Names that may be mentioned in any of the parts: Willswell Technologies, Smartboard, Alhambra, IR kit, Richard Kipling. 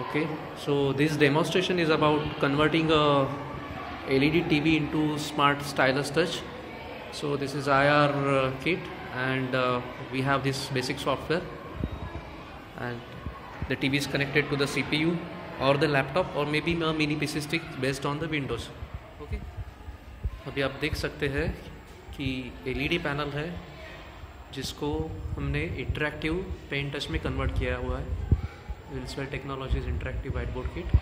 Okay, so this demonstration is about converting a LED TV into smart stylus touch. So this is IR kit, and we have this basic software, and the TV is connected to the CPU or the laptop or maybe a mini PC stick based on the Windows. Okay, अभी आप देख सकते हैं कि LED panel है जिसको हमने interactive pen touch में कन्वर्ट किया हुआ है. Willswell Technologies interactive whiteboard kit.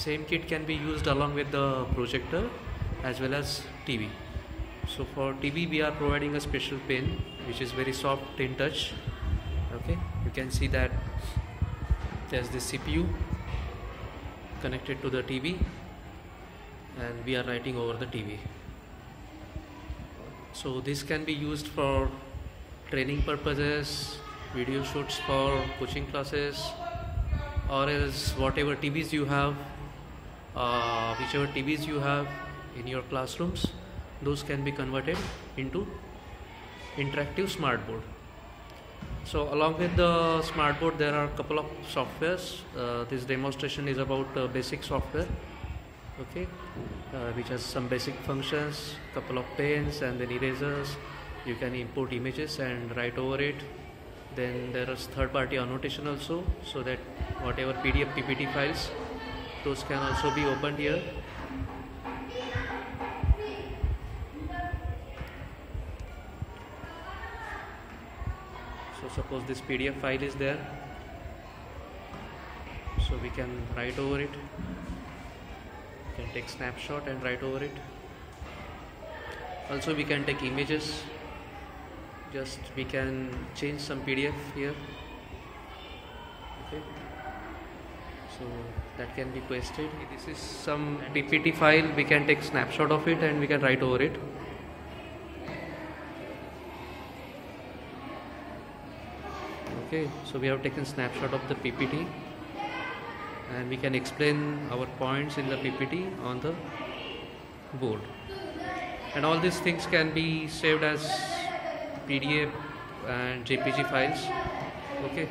Same kit can be used along with the projector as well as TV. So for TV we are providing a special pen which is very soft in touch. Okay, you can see that there's the CPU connected to the TV and we are writing over the TV. So this can be used for training purposes, video shoots for coaching classes, or else whatever TVs you have, whichever TVs you have in your classrooms, those can be converted into interactive smart board. So along with the smart board there are a couple of softwares. This demonstration is about basic software, okay, which has some basic functions, couple of pens and then erasers. You can import images and write over it. Then there is third party annotation also, so that whatever PDF, PPT files, those can also be opened here. So suppose this PDF file is there, so we can write over it, we can take snapshot and write over it. Also we can take images. Just we can change some PDF here. Okay, so that can be pasted. This is some PPT file. We can take snapshot of it and we can write over it. Okay, so we have taken snapshot of the PPT and we can explain our points in the PPT on the board. And all these things can be saved as PDF and JPG files. Okay,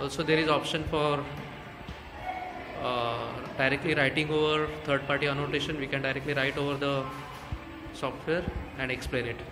also there is option for directly writing over third party annotation. We can directly write over the software and explain it.